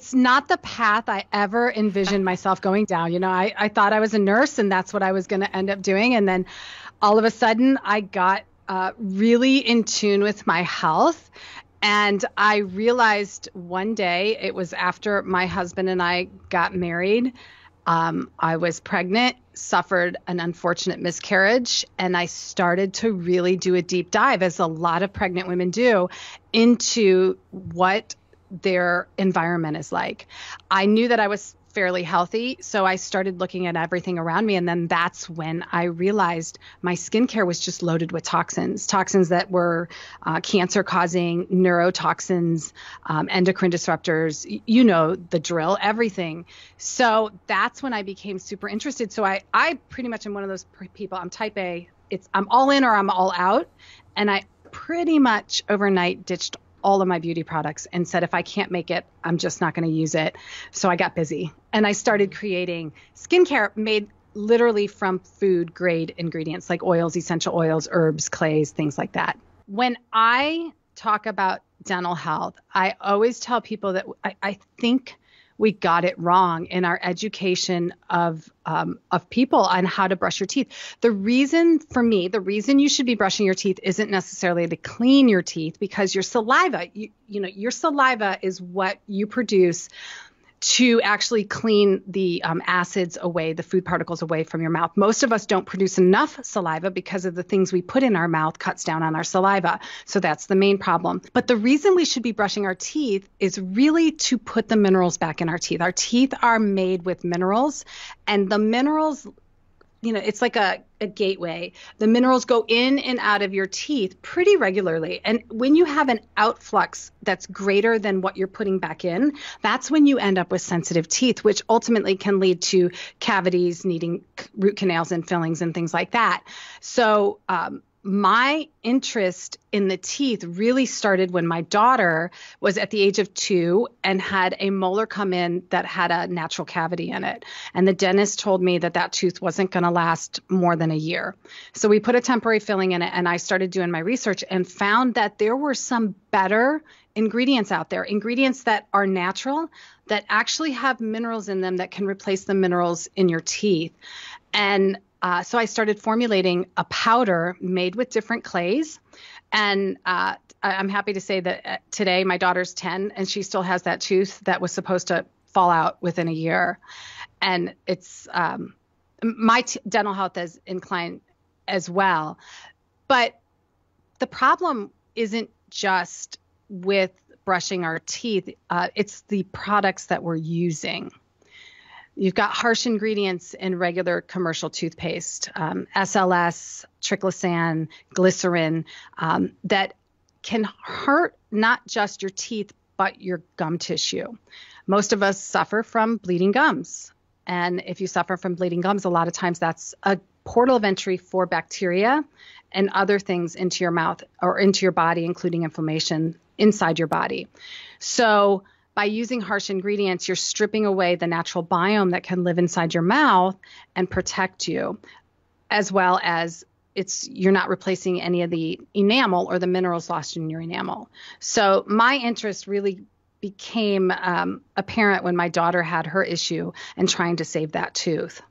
It's not the path I ever envisioned myself going down. You know, I thought I was a nurse and that's what I was going to end up doing. And then all of a sudden I got really in tune with my health. And I realized one day, it was after my husband and I got married, I was pregnant, suffered an unfortunate miscarriage, and I started to really do a deep dive, as a lot of pregnant women do, into what their environment is like. I knew that I was fairly healthy, so I started looking at everything around me, and then that's when I realized my skincare was just loaded with toxins, toxins that were cancer-causing, neurotoxins, endocrine disruptors, you know the drill, everything. So that's when I became super interested. So I pretty much am one of those people. I'm type A. I'm all in or I'm all out, and I pretty much overnight ditched all of my beauty products and said, if I can't make it, I'm just not going to use it. So I got busy and I started creating skincare made literally from food grade ingredients like oils, essential oils, herbs, clays, things like that. When I talk about dental health, I always tell people that I think we got it wrong in our education of people on how to brush your teeth. The reason, for me, the reason you should be brushing your teeth isn't necessarily to clean your teeth, because your saliva, you know, your saliva is what you produce to actually clean the acids away, the food particles away from your mouth. Most of us don't produce enough saliva because of the things we put in our mouth cuts down on our saliva. So that's the main problem. But the reason we should be brushing our teeth is really to put the minerals back in our teeth. Our teeth are made with minerals, and the minerals, you know, it's like a gateway. The minerals go in and out of your teeth pretty regularly. And when you have an outflux that's greater than what you're putting back in, that's when you end up with sensitive teeth, which ultimately can lead to cavities, needing root canals and fillings and things like that. So my interest in the teeth really started when my daughter was at the age of 2 and had a molar come in that had a natural cavity in it. And the dentist told me that that tooth wasn't going to last more than a year. So we put a temporary filling in it, and I started doing my research and found that there were some better ingredients out there, ingredients that are natural, that actually have minerals in them that can replace the minerals in your teeth. And so I started formulating a powder made with different clays. And I'm happy to say that today my daughter's 10 and she still has that tooth that was supposed to fall out within a year. And it's my dental health is inclined as well. But the problem isn't just with brushing our teeth. It's the products that we're using. You've got harsh ingredients in regular commercial toothpaste, SLS, triclosan, glycerin, that can hurt not just your teeth, but your gum tissue. Most of us suffer from bleeding gums. And if you suffer from bleeding gums, a lot of times that's a portal of entry for bacteria and other things into your mouth or into your body, including inflammation inside your body. So by using harsh ingredients, you're stripping away the natural biome that can live inside your mouth and protect you, as well as you're not replacing any of the enamel or the minerals lost in your enamel. So my interest really became apparent when my daughter had her issue and trying to save that tooth.